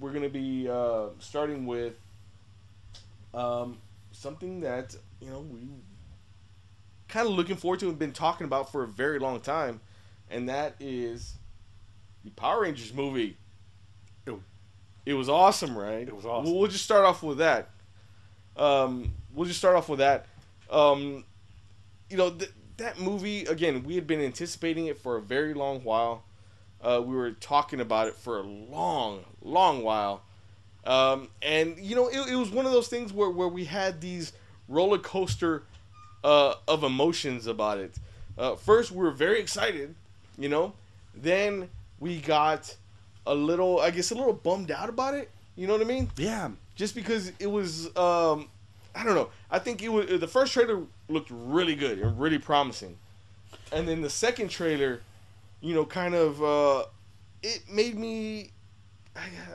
we're going to be starting with something that, you know, we kind of looking forward to and been talking about for a very long time, and that is the Power Rangers movie. It was awesome, right? It was awesome. We'll just start off with that. You know, that movie, again, we had been anticipating it for a very long while. We were talking about it for a long, long while. And, you know, it was one of those things where we had these roller coaster of emotions about it. First, we were very excited, you know. Then we got a little, I guess, a little bummed out about it. You know what I mean? Yeah. Just because it was, I don't know. I think it was, the first trailer looked really good and really promising. And then the second trailer, you know, kind of, it made me,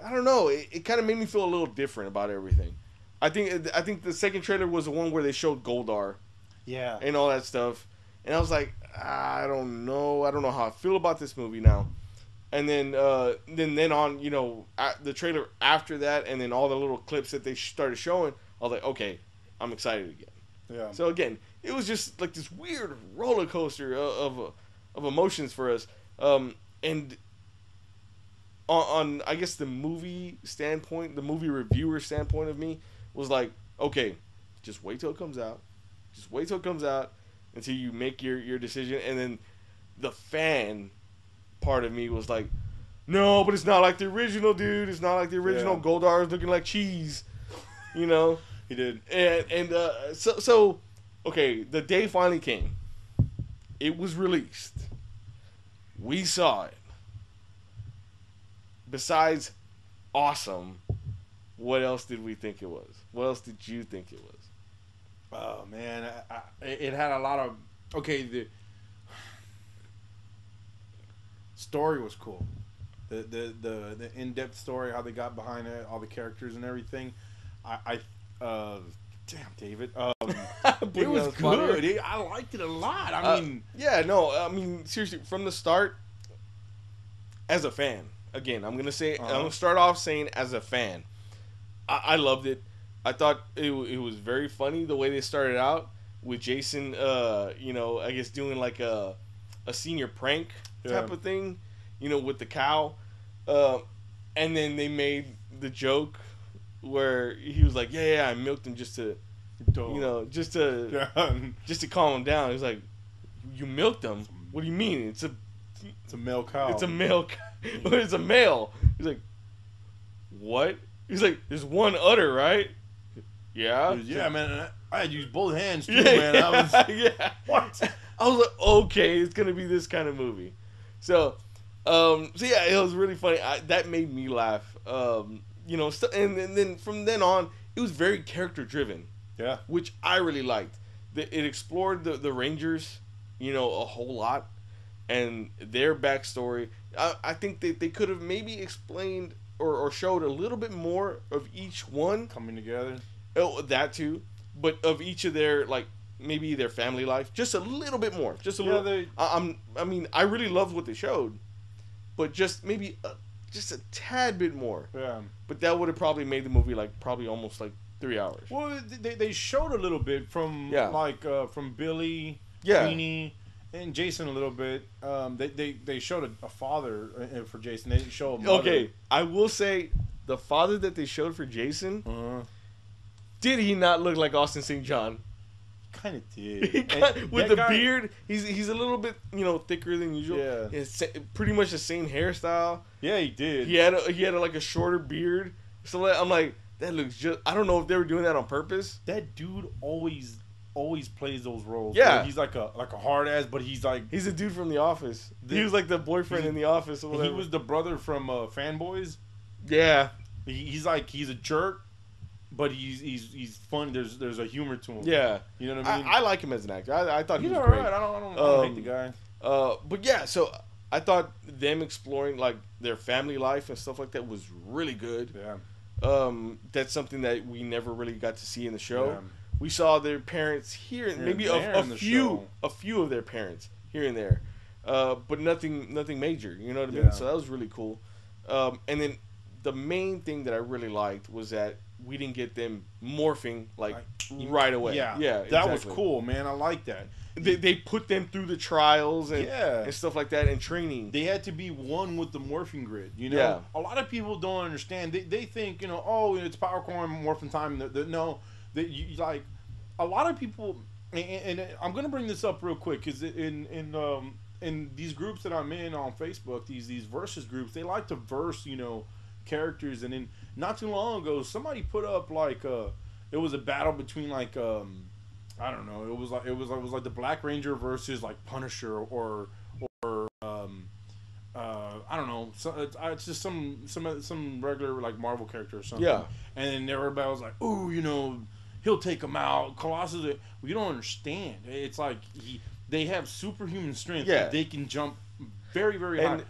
I don't know. It kind of made me feel a little different about everything. I think the second trailer was the one where they showed Goldar. Yeah. And all that stuff. And I was like, I don't know. I don't know how I feel about this movie now. And then on, you know, the trailer after that, and then all the little clips that they started showing, I was like, okay, I'm excited again. Yeah. So again, it was just like this weird roller coaster of emotions for us. And on I guess the movie standpoint, the movie reviewer standpoint of me was like, okay, just wait till it comes out. Just wait till it comes out until you make your decision. And then the fan part of me was like, no, but it's not like the original, dude. It's not like the original. Yeah. Goldar is looking like cheese, you know. He did. And so okay, the day finally came. It was released. We saw it. Besides awesome, what else did we think it was? What else did you think it was? Oh man, it had a lot of the story was cool. The in-depth story, how they got behind it, all the characters and everything. Damn, David. It was good. I liked it a lot. I mean, seriously, from the start, as a fan, again, I'm going to say, I'm going to start off saying as a fan, I loved it. I thought it was very funny the way they started out with Jason, you know, I guess doing like a senior prank. Yeah. Type of thing, you know, with the cow, and then they made the joke where he was like, "Yeah, I milked him just to, you know, just to calm him down." He's like, "You milked him? What do you mean? It's a male cow. It's a male. It's a male." He's like, "What?" He's like, "There's one udder, right?" Yeah. Yeah, man. I had used both hands too, man. Yeah, what? I was like, okay, it's gonna be this kind of movie. So yeah, it was really funny. That made me laugh. You know, and then from then on, it was very character driven. Yeah, which I really liked. It explored the Rangers, you know, a whole lot, and their backstory. I think they could have maybe explained or showed a little bit more of each one coming together. Oh, that too, but of each of their like. Maybe their family life, just a little bit more, just a little. I mean, I really loved what they showed, but just maybe, just a tad bit more. Yeah. But that would have probably made the movie like probably almost like 3 hours. Well, they showed a little bit from like from Billy, Queenie, and Jason a little bit. They showed a father for Jason. They didn't show a mother. Okay, I will say the father that they showed for Jason. Did he not look like Austin St. John? Kind of did. With the beard, he's a little bit, you know, thicker than usual. Yeah. It's pretty much the same hairstyle. Yeah, he did. He had like a shorter beard. So I'm like, that looks just. I don't know if they were doing that on purpose. That dude always plays those roles. Yeah. Like he's like a hard ass, but he's a dude from The Office. He was like the boyfriend in The Office. Or whatever. He was the brother from Fanboys. Yeah. He's a jerk. But he's fun. There's a humor to him. Yeah, you know what I mean. I like him as an actor. I thought he was great. Right. I don't hate the guy. But yeah, so I thought them exploring like their family life and stuff like that was really good. Yeah. That's something that we never really got to see in the show. Yeah. We saw their parents here and maybe a few of their parents here and there, but nothing major. You know what I mean? So that was really cool. And then the main thing that I really liked was that we didn't get them morphing right away. Yeah, yeah, that was cool, man. I like that. They put them through the trials and stuff like that, and training. They had to be one with the morphing grid, you know? Yeah. A lot of people don't understand. They think, you know, oh, it's power core and morphing time. No, a lot of people, and I'm going to bring this up real quick, because in these groups that I'm in on Facebook, these versus groups, they like to verse, you know, characters. And then not too long ago, somebody put up, it was a battle between, I don't know. It was like the Black Ranger versus like Punisher or I don't know. So it's just some regular like Marvel character or something. Yeah. And then everybody was like, "Ooh, you know, he'll take him out." Colossus. Well, you don't understand. It's like they have superhuman strength. Yeah. They can jump very, very high.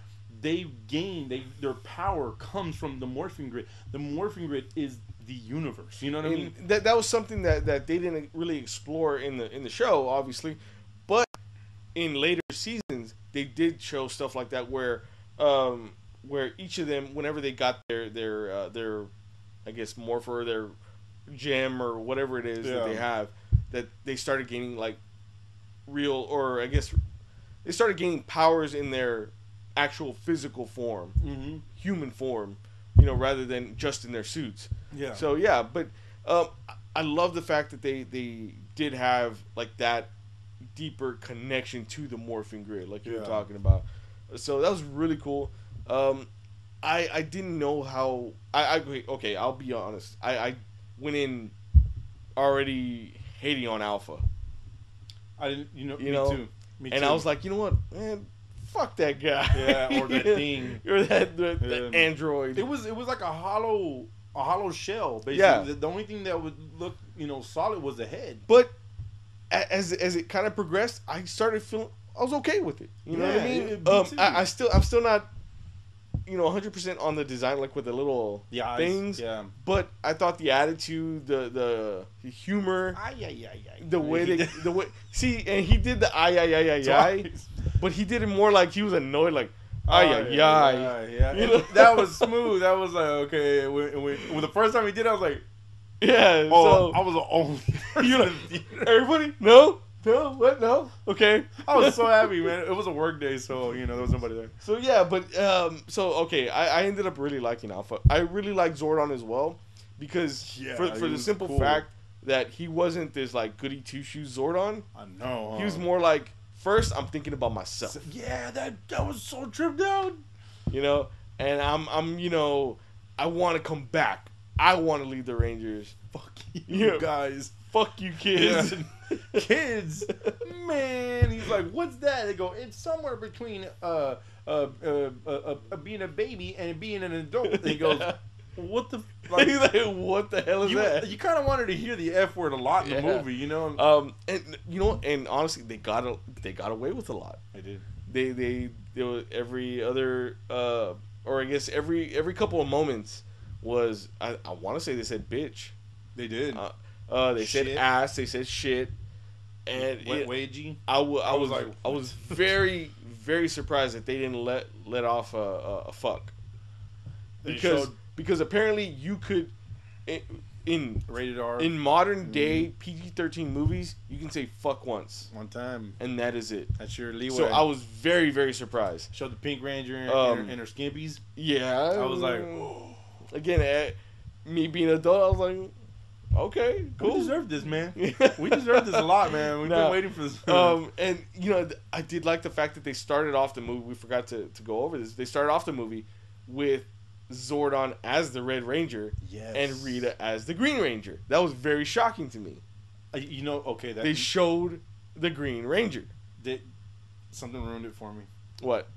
Their power comes from the morphing grid. The morphing grid is the universe, you know what I mean? That was something that they didn't really explore in the show, obviously, but in later seasons they did show stuff like that where each of them, whenever they got their I guess morpher, their gem or whatever it is that they have, that they started gaining they started gaining powers in their actual physical form, human form, you know, rather than just in their suits. Yeah. So yeah, but I love the fact that they did have like that deeper connection to the morphing grid, like you were talking about. So that was really cool. I didn't know how. Okay, I'll be honest. I went in already hating on Alpha. I didn't. You know, me too. Me too. I was like, you know what, man. Fuck that guy. Yeah, or that thing. Or that android. It was like a hollow shell, basically. Yeah. The only thing that would look, you know, solid was the head. But as it kind of progressed, I started feeling I was okay with it. You know what I mean? I'm still not, you know, 100% on the design, like with the little things. Yeah. But I thought the attitude, the humor, the way see, and he did the but he did it more like he was annoyed, like, You know? That was smooth. That was like, okay. When the first time he did it, I was like, yeah. Oh, so, I was the only. You like, everybody? No? No? What? No? Okay. I was so happy, man. It was a work day, so, you know, there was nobody there. So, yeah, but, okay, I ended up really liking Alpha. I really liked Zordon as well, because for the simple fact that he wasn't this, like, goody two-shoes Zordon. I know. He was more like, first, I'm thinking about myself. Yeah, that was so tripped out. You know, and I'm you know, I want to come back. I want to lead the Rangers. Fuck you guys. Fuck you kids. Yeah. Kids, man. He's like, what's that? They go, it's somewhere between being a baby and being an adult. And he goes, what the? Like, he's like, what the hell is that? You kind of wanted to hear the F word a lot in the movie, you know. And you know, and honestly, they got away with a lot. They did. They were every other, or I guess every couple of moments was I want to say they said bitch. They did. They said ass. They said shit. And wedgie. I was like, I was very very surprised that they didn't let off a fuck. Because apparently you could, in rated R, in modern day PG-13 movies, you can say fuck once. One time. And that is it. That's your leeway. So I was very, very surprised. Showed the Pink Ranger and her skimpies. Yeah. I was like, whoa. Again, me being an adult, I was like, okay, cool. We deserve this, man. We deserve this a lot, man. We've been waiting for this. And, you know, I did like the fact that they started off the movie. We forgot to go over this. They started off the movie with Zordon as the Red Ranger and Rita as the Green Ranger. That was very shocking to me. You know, okay. They showed the Green Ranger. Something ruined it for me. What?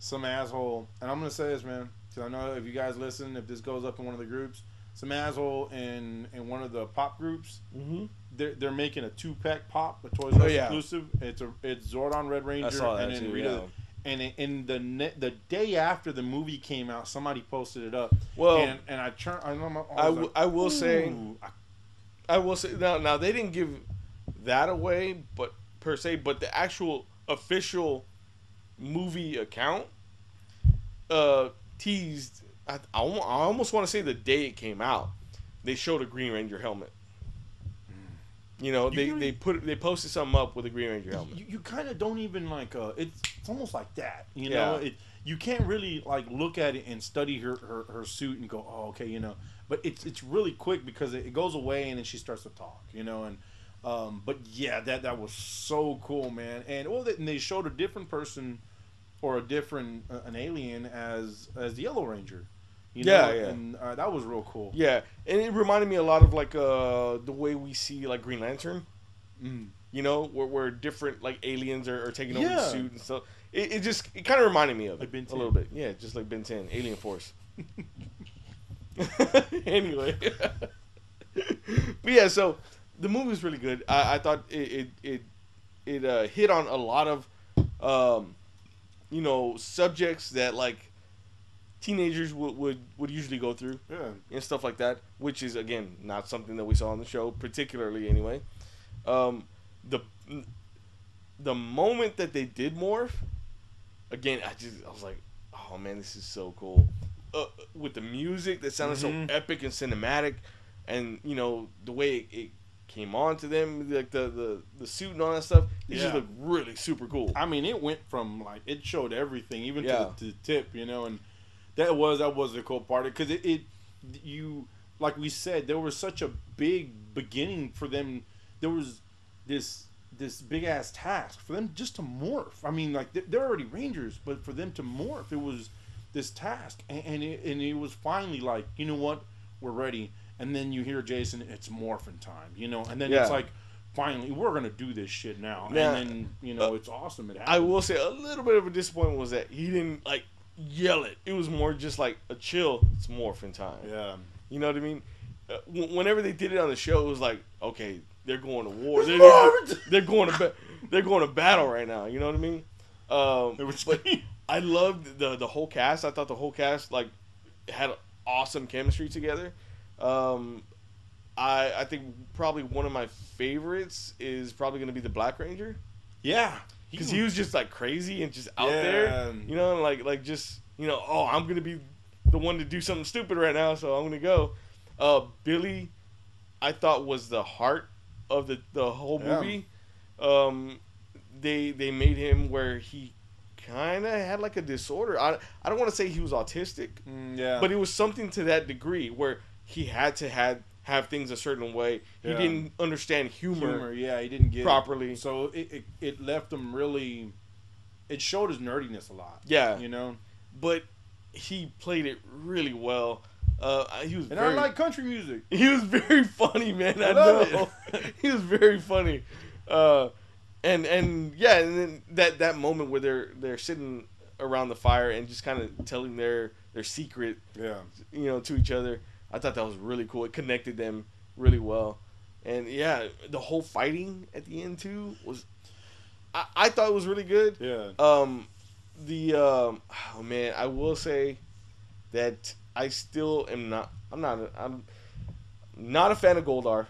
Some asshole, and I'm going to say this, man, because I know if you guys listen, if this goes up in one of the groups, some asshole in one of the pop groups, they're making a 2-pack pop, a Toys R Us exclusive. It's Zordon, Red Ranger, and then Rita... Yeah. And in the day after the movie came out, somebody posted it up. Well, and I turned. I will say. Now they didn't give that away, but per se, but the actual official movie account teased I almost want to say the day it came out, they showed a Green Ranger helmet. You know, they posted something up with a Green Ranger helmet. You kind of don't even like it's almost like that. You know, you can't really like look at it and study her suit and go, oh, okay, you know. But it's really quick because it goes away and then she starts to talk, you know. And but yeah, that was so cool, man. And well, they showed a different person or a different an alien as the Yellow Ranger. You know, and that was real cool. Yeah, and it reminded me a lot of like the way we see like Green Lantern, you know, where different like aliens are taking over the suit and stuff. It kind of reminded me of like Ben 10. A little bit. Yeah, just like Ben 10, Alien Force. Anyway, but yeah, so the movie was really good. I thought it hit on a lot of you know, subjects that like teenagers would usually go through and stuff like that, which is again not something that we saw on the show particularly anyway. The moment that they did morph again, I was like, oh man, this is so cool, with the music that sounded so epic and cinematic, and you know the way it came on to them, like the suit and all that stuff. It just looked really super cool. I mean, it went from like it showed everything, even to the tip, you know. And That was the cool part, because you, like we said, there was such a big beginning for them. There was this big ass task for them just to morph. I mean, like they're already Rangers, but for them to morph, it was this task, and it was finally like, you know what, we're ready. And then you hear Jason, it's morphing time, you know, and then it's like, finally, we're gonna do this shit now. Yeah. And then you know, it's awesome. It happened. I will say a little bit of a disappointment was that he didn't like yell it. It was more just like a chill, it's morphing time. Yeah. You know what I mean? Whenever they did it on the show, it was like, okay, they're going to war. They're going to battle right now. You know what I mean? But I loved the whole cast. I thought the whole cast like had awesome chemistry together. I think probably one of my favorites is probably going to be the Black Ranger. Yeah. Because he was just like crazy and just out there, you know, and like just, you know, oh, I'm gonna be the one to do something stupid right now, so I'm gonna go. Billy, I thought, was the heart of the whole movie. They made him where he kind of had like a disorder. I don't want to say he was autistic, but it was something to that degree where he had to have things a certain way. He didn't understand humor. Yeah, he didn't get properly. It. So it left him really. It showed his nerdiness a lot. Yeah, you know, but he played it really well. He was. And I like country music. He was very funny, man. I know. He was very funny, and yeah, and then that moment where they're sitting around the fire and just kind of telling their secret. Yeah, you know, to each other. I thought that was really cool. It connected them really well. And, yeah, the whole fighting at the end, too, was... I thought it was really good. Yeah. Oh, man, I will say that I still am not... I'm not a fan of Goldar.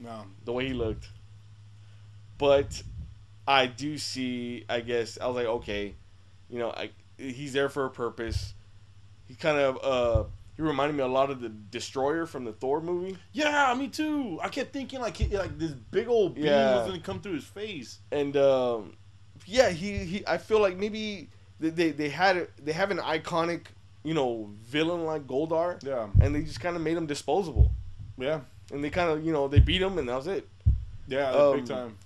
No. The way he looked. But I do see, I guess... I was like, okay. You know, he's there for a purpose. He kind of... He reminded me a lot of the Destroyer from the Thor movie. Yeah, me too. I kept thinking like this big old beam was gonna come through his face. And yeah, he. I feel like maybe they have an iconic, you know, villain like Goldar. Yeah. And they just kind of made him disposable. Yeah. And they kind of, you know, they beat him and that was it. Yeah, big time.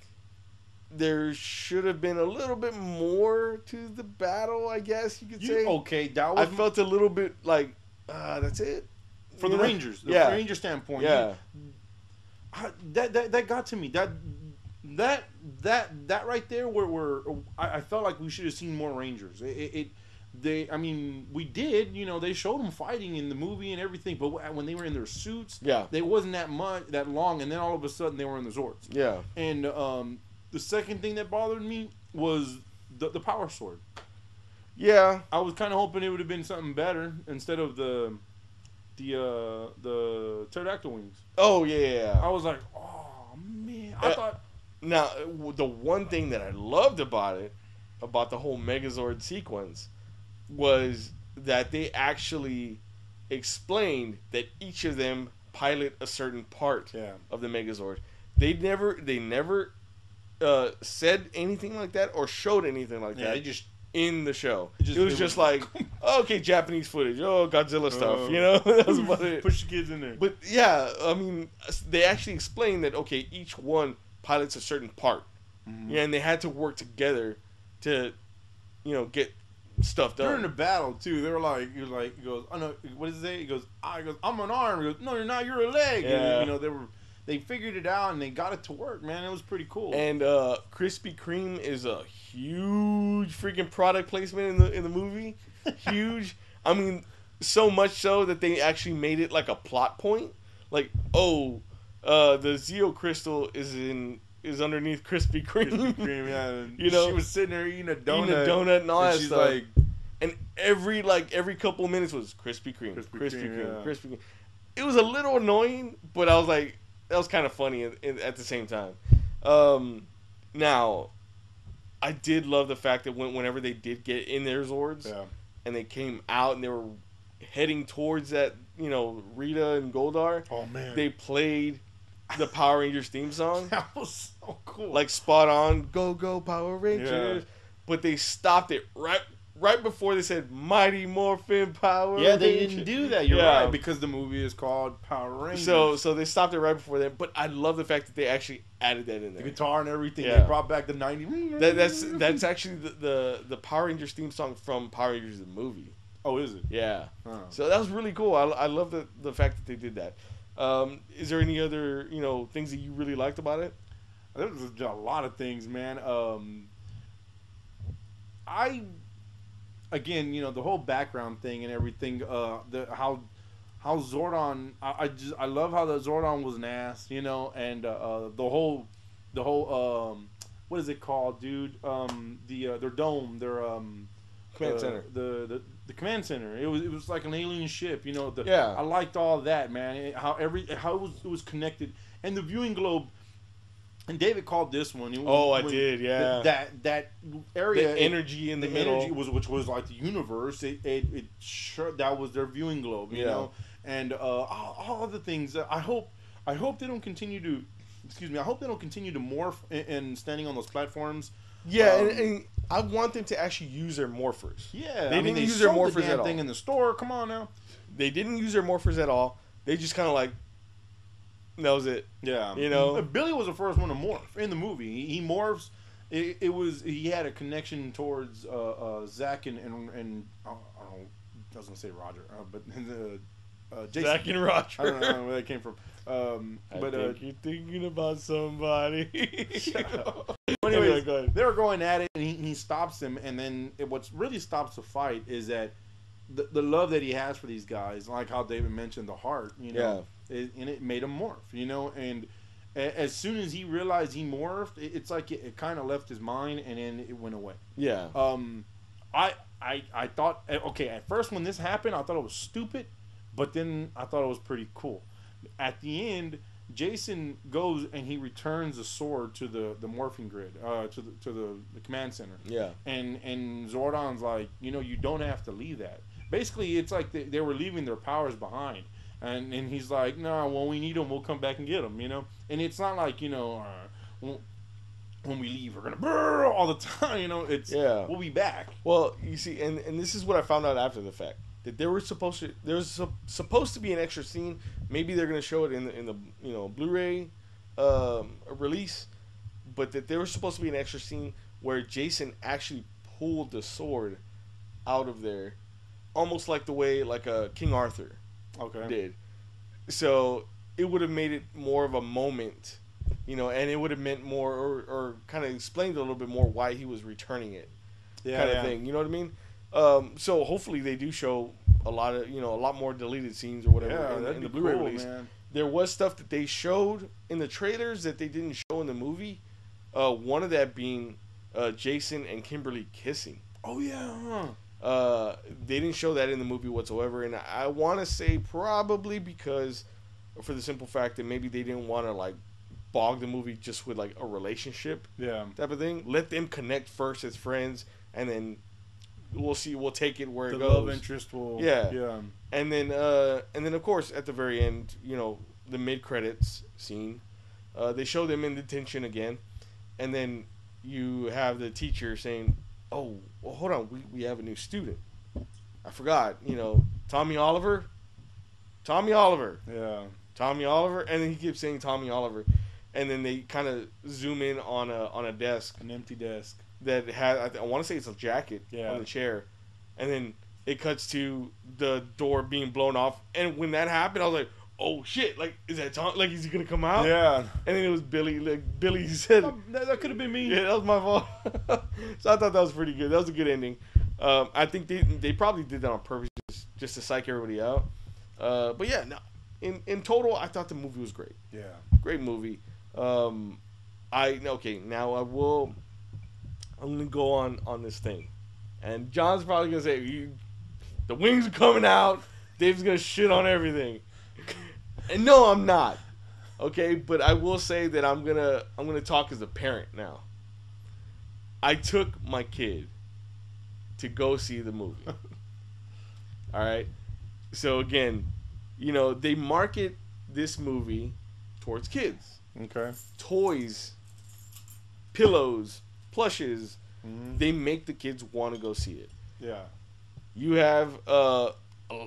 There should have been a little bit more to the battle, I guess you could say. Okay, that was. I felt a little bit like. That's it for the Rangers. The Ranger standpoint. Yeah, that got to me. That right there, where I felt like we should have seen more Rangers. I mean, we did. You know, they showed them fighting in the movie and everything, but when they were in their suits, they wasn't that long, and then all of a sudden they were in the Zords. Yeah, and the second thing that bothered me was the power sword. Yeah, I was kind of hoping it would have been something better instead of the pterodactyl wings. Oh yeah. I was like, oh man. I thought. Now the one thing that I loved about it, about the whole Megazord sequence, was that they actually explained that each of them pilot a certain part of the Megazord. They never said anything like that or showed anything like that. They just in the show. It was just like, okay, Japanese footage. Oh, Godzilla stuff. You know, that was about it. Push the kids in there. But yeah, I mean, they actually explained that okay, each one pilots a certain part, yeah, and they had to work together to, you know, get stuff done. During the battle too, they were like, he goes, oh no, what is it? He goes, I'm an arm. He goes, no, you're not. You're a leg. Yeah. And, you know, they figured it out and they got it to work, man. It was pretty cool. And Krispy Kreme is a huge freaking product placement in the movie. Huge. I mean, so much so that they actually made it like a plot point. Like, oh, the Zeo Crystal is underneath Krispy Kreme. Krispy Kreme, yeah. You know, she was sitting there eating a donut and all that stuff. Like, and every couple minutes was Krispy Kreme, Krispy Kreme, Krispy Kreme. It was a little annoying, but I was like, that was kind of funny at the same time. Now, I did love the fact that whenever they did get in their Zords, and they came out and they were heading towards that, you know, Rita and Goldar. Oh man! They played the Power Rangers theme song. That was so cool. Like spot on, go go Power Rangers! Yeah. But they stopped it right before they said Mighty Morphin Power Rangers. Yeah, they didn't do that. You're right, because the movie is called Power Rangers. So they stopped it right before that. But I love the fact that they actually added that in there. The guitar and everything. Yeah. They brought back the 90s. That's actually the Power Rangers theme song from Power Rangers the movie. Oh, is it? Yeah. Huh. So that was really cool. I love the fact that they did that. Is there any other, you know, things that you really liked about it? There was a lot of things, man. Again, you know, the whole background thing and everything. How Zordon, I love how the Zordon was an ass, you know, and the whole what is it called, dude? Their dome, their command center, the command center. It was like an alien ship, you know. I liked all that, man. How it was connected, and the viewing globe. And David called this one. I did. That area, the energy in the middle, which was like the universe. It sure that was their viewing globe, you know. And all the things. I hope they don't continue to. Excuse me. I hope they don't continue to morph and standing on those platforms. Yeah, and I want them to actually use their morphers. Yeah, they didn't use their morphers at all. Thing in the store. Come on now. They didn't use their morphers at all. They just kind of like. That was it. Yeah, you know, Billy was the first one to morph in the movie. He morphs. He had a connection towards Zach and I don't know, doesn't say Roger, but Jason. Zach and Roger. I don't know where that came from. I think you're thinking about somebody. Shut up. Anyways, they were going at it, and he stops him. And then what really stops the fight is that the love that he has for these guys, like how David mentioned the heart, you know. Yeah. And it made him morph, you know, and as soon as he realized he morphed, it's like it kind of left his mind, and then it went away. Yeah. I thought, okay, at first when this happened, I thought it was stupid, but then I thought it was pretty cool. At the end, Jason goes and he returns the sword to the morphing grid, to the command center. Yeah. And Zordon's like, you know, you don't have to leave that. Basically, it's like they were leaving their powers behind. And he's like, nah, well, we need them. We'll come back and get them, you know? And it's not like, you know, when we leave, we're going to brrr all the time, you know? We'll be back. Well, you see, and this is what I found out after the fact, that there was supposed to be an extra scene. Maybe they're going to show it in the you know, Blu-ray release, but that there was supposed to be an extra scene where Jason actually pulled the sword out of there, almost like the way, like a King Arthur. Okay. Did. So it would have made it more of a moment, you know, and it would have meant more or kind of explained a little bit more why he was returning it, kind of thing. You know what I mean? So hopefully they do show a lot more deleted scenes or whatever in the Blu-ray release. Man. There was stuff that they showed in the trailers that they didn't show in the movie. One of that being Jason and Kimberly kissing. Oh yeah. Huh. They didn't show that in the movie whatsoever, and I want to say probably because, for the simple fact that maybe they didn't want to like bog the movie just with like a relationship, type of thing. Let them connect first as friends, and then we'll see. We'll take it where it goes. The love interest will. Yeah. Yeah. And then of course at the very end, you know, the mid-credits scene, they show them in detention again, and then you have the teacher saying, "Oh, well, hold on, we have a new student. I forgot. You know, Tommy Oliver. Tommy Oliver. Yeah. Tommy Oliver." And then he keeps saying Tommy Oliver. And then they kind of zoom in on a desk, an empty desk that has, I want to say it's a jacket on the chair, and then it cuts to the door being blown off. And when that happened, I was like, "Oh shit! Like, is that Tom? Like, is he gonna come out?" Yeah. And then it was Billy. Like Billy said, "That could have been me. Yeah, that was my fault." So I thought that was pretty good. That was a good ending. I think they probably did that on purpose just to psych everybody out. But yeah, no. In total, I thought the movie was great. Yeah. Great movie. I'm gonna go on this thing, and John's probably gonna say the wings are coming out. Dave's gonna shit on everything, and no, I'm not. Okay, but I will say that I'm gonna talk as a parent now. I took my kid to go see the movie. All right, so again, you know they market this movie towards kids. Okay. Toys, pillows, plushes, they make the kids want to go see it. Yeah. You have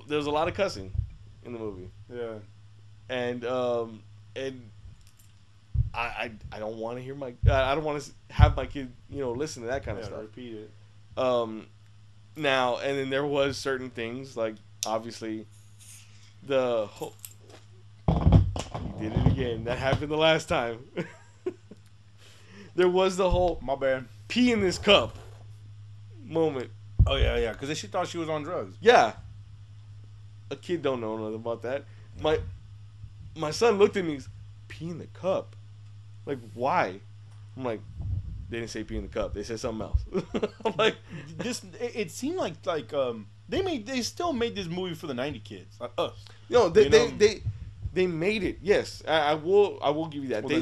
there's a lot of cussing in the movie. Yeah. And I don't want to hear I don't want to have my kid, you know, listen to that kind of stuff. Repeat it. Now and then there was certain things like obviously the whole. Did it again. That happened the last time. There was the whole my bad pee in this cup moment. Oh yeah, because she thought she was on drugs. Yeah, a kid don't know nothing about that. My son looked at me. He's, pee in the cup. Like why? I'm like, they didn't say pee in the cup. They said something else. I'm like, this. It seemed like they still made this movie for the 90 kids like us. No, they made it. Yes, I will give you that. Well, they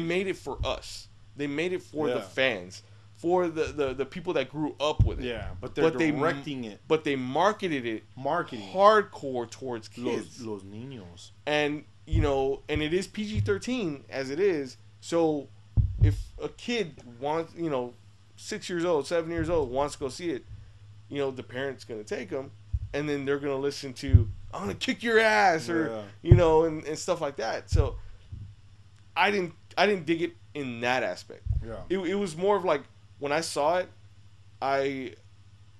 made it for us. They made it for the fans, for the people that grew up with it. Yeah, but they're directing it. But they marketed it hardcore towards kids, los niños. And you know, and it is PG-13 as it is. So if a kid wants, you know, 6 years old, 7 years old wants to go see it, you know, the parent's gonna take them, and then they're gonna listen to. I'm gonna kick your ass, or you know, and stuff like that. So I didn't dig it in that aspect. Yeah, it was more of like when I saw it, I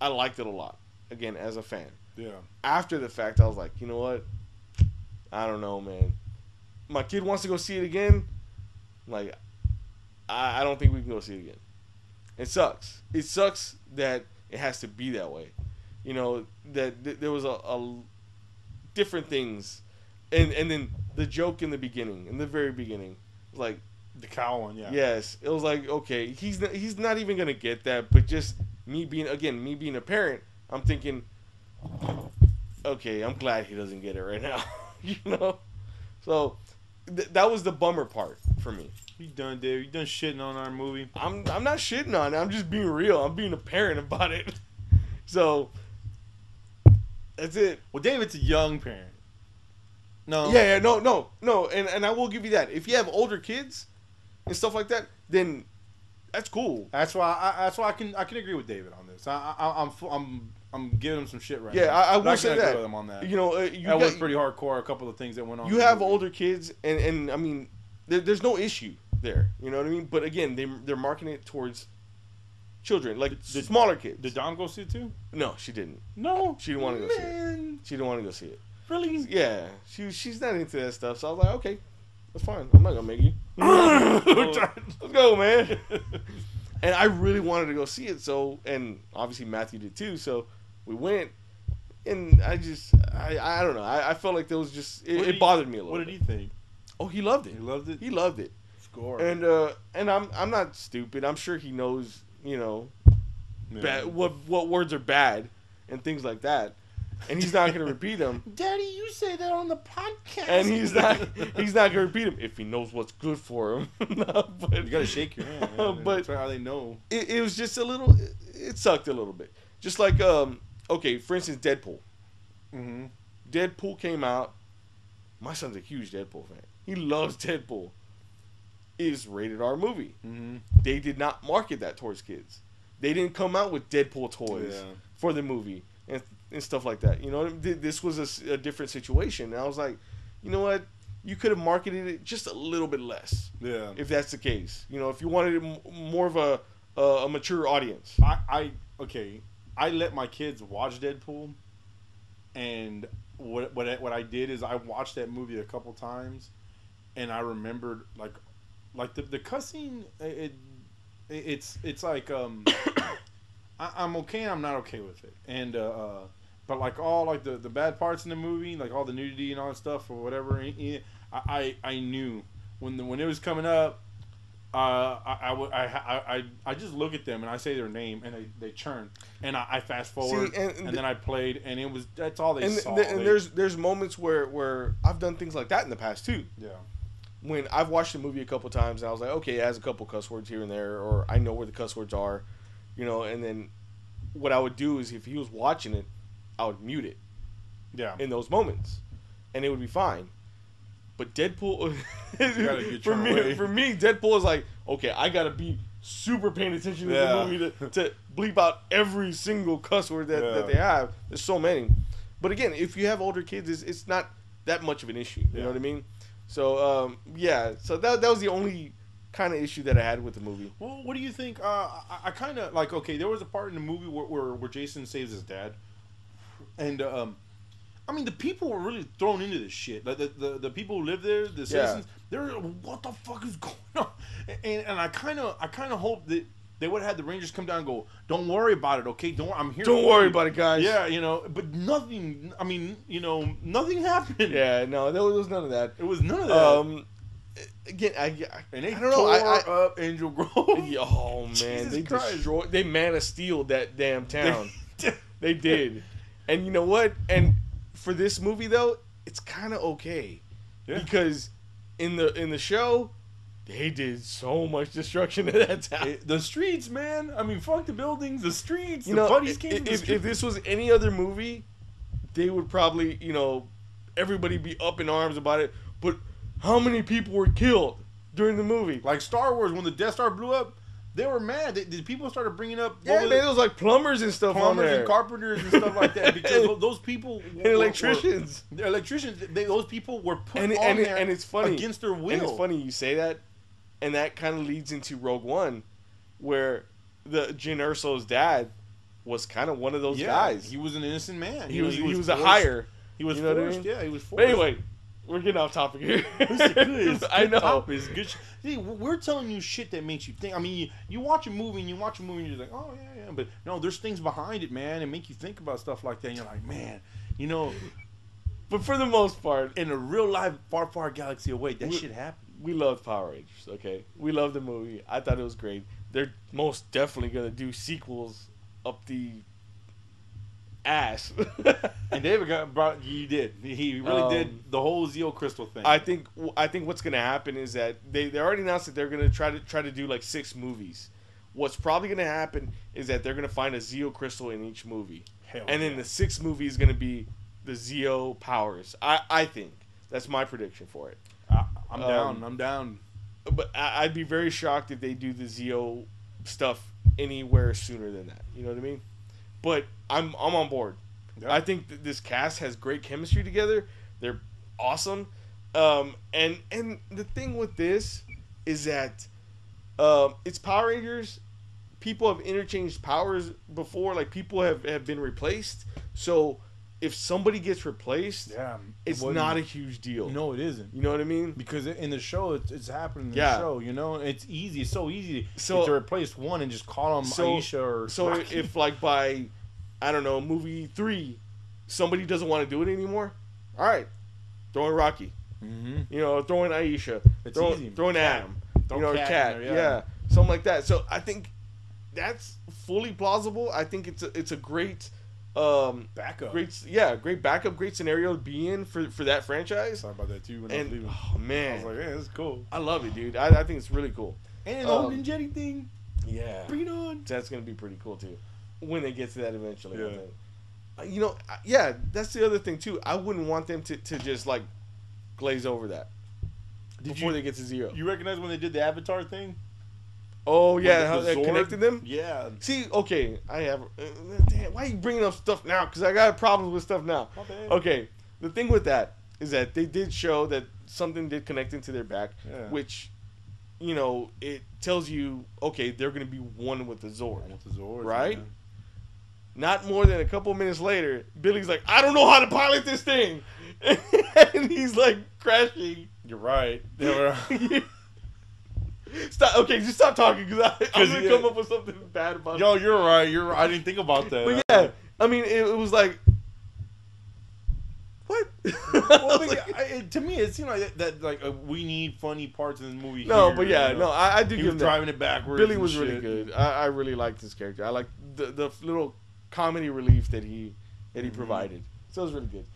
liked it a lot. Again, as a fan. Yeah. After the fact, I was like, you know what? I don't know, man. My kid wants to go see it again. Like, I don't think we can go see it again. It sucks. It sucks that it has to be that way. You know that there was a different things, and then the joke in the very beginning, like the cow one, yeah. Yes, it was like okay, he's not even gonna get that, but just me being a parent, I'm thinking, okay, I'm glad he doesn't get it right now, you know. So that was the bummer part for me. You done, Dave? You done shitting on our movie? I'm not shitting on it. I'm just being real. I'm being a parent about it. So. That's it. Well, David's a young parent. No. Yeah, no. And I will give you that. If you have older kids and stuff like that, then that's cool. That's why I can agree with David on this. I'm giving him some shit right now. Yeah, I will say that. Him on that. You know, that was pretty hardcore. A couple of things that went on. You have older kids, and I mean, there's no issue there. You know what I mean? But again, they're marketing it towards. Children, like the smaller kids. Did Dom go see it too? No, she didn't. No, she didn't want to go see it. She didn't want to go see it. Really? Yeah, she's not into that stuff. So I was like, okay, that's fine. I'm not gonna make you. Let's go, man. And I really wanted to go see it. So, and obviously Matthew did too. So we went, and I don't know. I felt like there was just it bothered me a little. What did he think? Oh, he loved it. He loved it. Score. And I'm not stupid. I'm sure he knows. You know, bad, what words are bad and things like that. and he's not going to repeat them. Daddy, you say that on the podcast. And he's not going to repeat them if he knows what's good for him. No, but, you got to shake your hand. Man. But that's how they know. It was just a little. It sucked a little bit. Just like okay, for instance, Deadpool. Mm-hmm. Deadpool came out. My son's a huge Deadpool fan. He loves Deadpool. Is rated R movie. Mm-hmm. They did not market that towards kids. They didn't come out with Deadpool toys for the movie and stuff like that. You know, this was a different situation. And I was like, you know what? You could have marketed it just a little bit less. Yeah. If that's the case, you know, if you wanted it more of a mature audience. I let my kids watch Deadpool, and what I did is I watched that movie a couple times, and I remembered like the cussing. It's like I'm okay and I'm not okay with it, and but like all like the bad parts in the movie, like all the nudity and all that stuff or whatever. I knew when it was coming up. I just look at them and I say their name and they churn and I fast forward. See, and then I played and it was that's all they saw. There's moments where I've done things like that in the past too. Yeah. When I've watched the movie a couple times, and I was like, okay, it has a couple cuss words here and there, or I know where the cuss words are, you know. And then what I would do is, if he was watching it, I would mute it. Yeah. In those moments, and it would be fine. But Deadpool, for me, Deadpool is like, okay, I gotta be super paying attention to the movie to bleep out every single cuss word that they have. There's so many. But again, if you have older kids, it's not that much of an issue. You know what I mean? So, so that was the only kind of issue that I had with the movie. Well, what do you think? I kind of, there was a part in the movie where Jason saves his dad. And, I mean, the people were really thrown into this shit. Like, the people who live there, the citizens, they're like, what the fuck is going on? And I kind of hope that they would have had the Rangers come down and go, don't worry about it, okay? I'm here. Don't worry about it, guys. Yeah, you know, but nothing, I mean, you know, nothing happened. Yeah, no, there was none of that. It was none of that. Again, I don't know, tore up Angel Grove. Oh, man. Jesus Christ. They Man of Steel that damn town. They did. And you know what? And for this movie, though, it's kind of okay. Yeah. Because in the show, they did so much destruction to that town. The streets, man. I mean, fuck the buildings, the streets. You know, buddies came to the streets. If this was any other movie, they would probably, you know, everybody be up in arms about it. But how many people were killed during the movie? Like Star Wars, when the Death Star blew up, they were mad. The people started bringing up... Yeah, man, it was like plumbers and stuff on there. Plumbers and carpenters and stuff like that. Because those people... And electricians. Those people were put on there against their will. And it's funny you say that. And that kind of leads into Rogue One, where the Jyn Erso's dad was kind of one of those guys. He was an innocent man. He was a hire. He was forced. I mean? Yeah, he was forced. But anyway, we're getting off topic here. I know. It's good. See, we're telling you shit that makes you think. I mean, you watch a movie and you're like, oh yeah. But no, there's things behind it, man, and make you think about stuff like that. And you're like, man, you know. But for the most part, in a real life, far, far galaxy away, that shit happened. We loved Power Rangers, okay? We loved the movie. I thought it was great. They're most definitely going to do sequels up the ass. And David did the whole Zeo Crystal thing. I think what's going to happen is that they already announced that they're going to try to do like 6 movies. What's probably going to happen is that they're going to find a Zeo Crystal in each movie. Then the 6th movie is going to be the Zeo powers. I think. That's my prediction for it. I'm down. I'm down. But I'd be very shocked if they do the Zeo stuff anywhere sooner than that. You know what I mean? But I'm on board. Yep. I think this cast has great chemistry together. They're awesome. And the thing with this is that it's Power Rangers. People have interchanged powers before. Like, people have been replaced. So... if somebody gets replaced, it's not a huge deal. No, it isn't. You know what I mean? Because in the show, it's happening in the show, you know? It's easy. It's so easy to replace one and just call them Aisha or Rocky. So if, like, by, I don't know, movie 3, somebody doesn't want to do it anymore, all right, throw in Rocky. Mm-hmm. You know, throw in Aisha. It's easy. Throw in Adam. Throw Kat. Yeah. Something like that. So I think that's fully plausible. I think it's a great... Backup. Great backup, great scenario to be in for that franchise. I thought about that too when I was leaving. Oh man, I was like, yeah, this is cool. I love it, dude. I think it's really cool. And Old Ninjetti thing. Yeah, bring it on. That's gonna be pretty cool too, when they get to that eventually. Yeah. I think. You know, yeah, that's the other thing too. I wouldn't want them to just like glaze over that before they get to Zeo. You recognize when they did the Avatar thing? Oh yeah, how they connected them? Yeah. See, okay, I have. Damn, why are you bringing up stuff now? Because I got problems with stuff now. Okay, the thing with that is that they did show that something did connect into their back, which, you know, it tells you, okay, they're gonna be one with the Zord. One with the Zord, right? Yeah. Not more than a couple minutes later, Billy's like, I don't know how to pilot this thing. And he's like crashing. You're right. Stop. Okay, just stop talking because I'm going to come up with something bad about it. Yo, you're right. You're right. I didn't think about that. But yeah, I mean, it was like, what? Well, to me, it seemed like that. Like we need funny parts in this movie. No, here, but yeah, you know? No, I do. He give was that. Driving it backwards. Billy was really good. I really liked his character. I liked the little comedy relief that he provided. So it was really good.